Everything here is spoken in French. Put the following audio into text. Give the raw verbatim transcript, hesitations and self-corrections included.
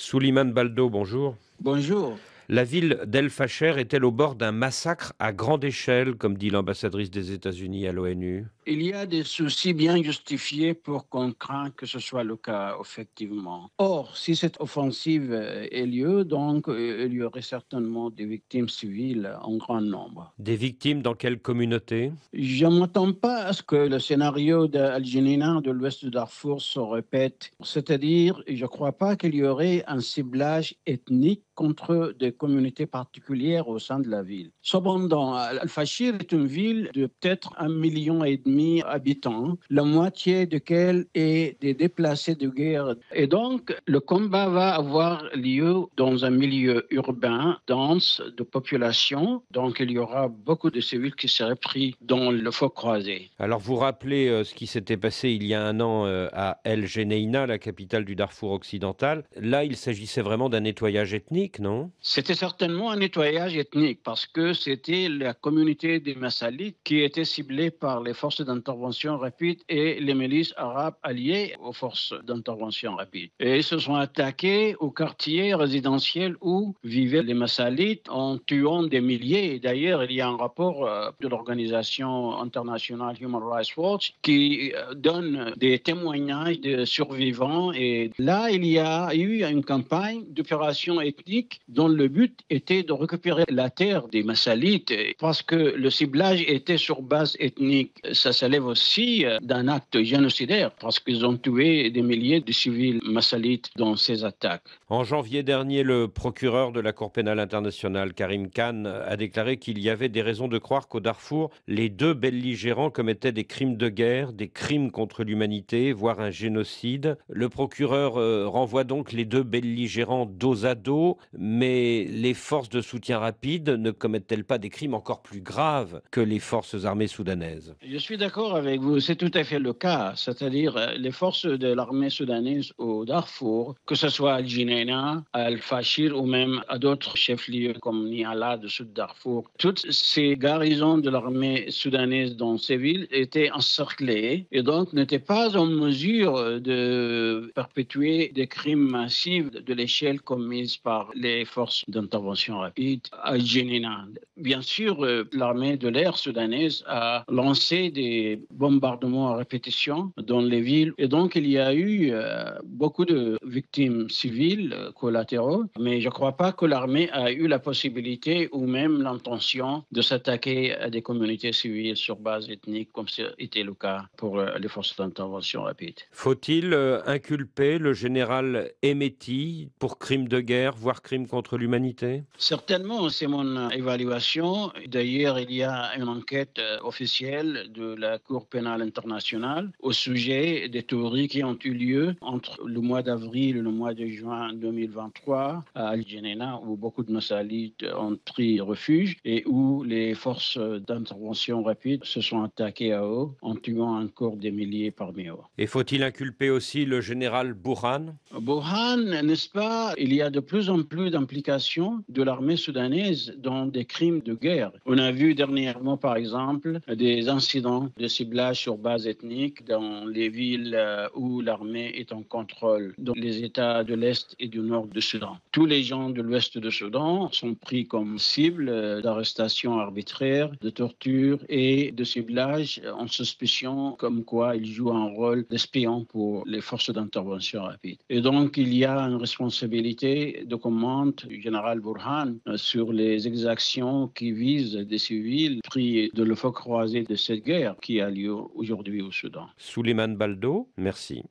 Suliman Baldo, bonjour. Bonjour. La ville d'El Facher est-elle au bord d'un massacre à grande échelle, comme dit l'ambassadrice des États-Unis à l'ONU? Il y a des soucis bien justifiés pour qu'on craint que ce soit le cas, effectivement. Or, si cette offensive a lieu, donc il y aurait certainement des victimes civiles en grand nombre. Des victimes dans quelle communauté? Je ne m'attends pas à ce que le scénario d'El-Geneïna de l'ouest de Darfour se répète. C'est-à-dire, je ne crois pas qu'il y aurait un ciblage ethnique contre des communautés particulières au sein de la ville. Cependant, Al-Facher est une ville de peut-être un million et demi d'habitants, la moitié desquels est des déplacés de guerre. Et donc, le combat va avoir lieu dans un milieu urbain, dense, de population. Donc, il y aura beaucoup de civils qui seraient pris dans le feu croisé. Alors, vous rappelez euh, ce qui s'était passé il y a un an euh, à El-Geneïna, la capitale du Darfour occidental. Là, il s'agissait vraiment d'un nettoyage ethnique. C'était certainement un nettoyage ethnique parce que c'était la communauté des Massalites qui était ciblée par les forces d'intervention rapide et les milices arabes alliées aux forces d'intervention rapide. Et ils se sont attaqués aux quartiers résidentiels où vivaient les Massalites en tuant des milliers. D'ailleurs, il y a un rapport de l'organisation internationale Human Rights Watch qui donne des témoignages de survivants. Et là, il y a eu une campagne d'opération ethnique dont le but était de récupérer la terre des Massalites parce que le ciblage était sur base ethnique. Ça s'élève aussi d'un acte génocidaire parce qu'ils ont tué des milliers de civils Massalites dans ces attaques. En janvier dernier, le procureur de la Cour pénale internationale, Karim Khan, a déclaré qu'il y avait des raisons de croire qu'au Darfour, les deux belligérants commettaient des crimes de guerre, des crimes contre l'humanité, voire un génocide. Le procureur renvoie donc les deux belligérants dos à dos. Mais les forces de soutien rapide ne commettent-elles pas des crimes encore plus graves que les forces armées soudanaises? Je suis d'accord avec vous, c'est tout à fait le cas. C'est-à-dire, les forces de l'armée soudanaise au Darfour, que ce soit à El-Geneïna, à El-Facher ou même à d'autres chefs-lieux comme Ni'ala de Sud-Darfour, toutes ces garnisons de l'armée soudanaise dans ces villes étaient encerclées et donc n'étaient pas en mesure de perpétuer des crimes massifs de l'échelle commise par les forces d'intervention rapide à El-Geneïna. Bien sûr, l'armée de l'air soudanaise a lancé des bombardements à répétition dans les villes et donc il y a eu euh, beaucoup de victimes civiles collatéraux, mais je ne crois pas que l'armée a eu la possibilité ou même l'intention de s'attaquer à des communautés civiles sur base ethnique comme c'était le cas pour les forces d'intervention rapide. Faut-il inculper le général Hemedti pour crime de guerre, voire crime contre l'humanité? Certainement, c'est mon évaluation. D'ailleurs, il y a une enquête officielle de la Cour pénale internationale au sujet des tueries qui ont eu lieu entre le mois d'avril et le mois de juin deux mille vingt-trois à El-Geneïna, où beaucoup de Massalites ont pris refuge et où les forces d'intervention rapide se sont attaquées à eux en tuant encore des milliers parmi eux. Et faut-il inculper aussi le général Burhan? Burhan, n'est-ce pas? Il y a de plus en plus d'implications de l'armée soudanaise dans des crimes de guerre. On a vu dernièrement, par exemple, des incidents de ciblage sur base ethnique dans les villes où l'armée est en contrôle, dans les États de l'Est et du Nord du Soudan. Tous les gens de l'Ouest du Soudan sont pris comme cible d'arrestations arbitraires, de torture et de ciblage en suspicion comme quoi ils jouent un rôle d'espion pour les forces d'intervention rapide. Et donc, il y a une responsabilité de commande du général Burhan sur les exactions qui visent des civils pris de le feu croisé de cette guerre qui a lieu aujourd'hui au Soudan. Suliman Baldo, merci.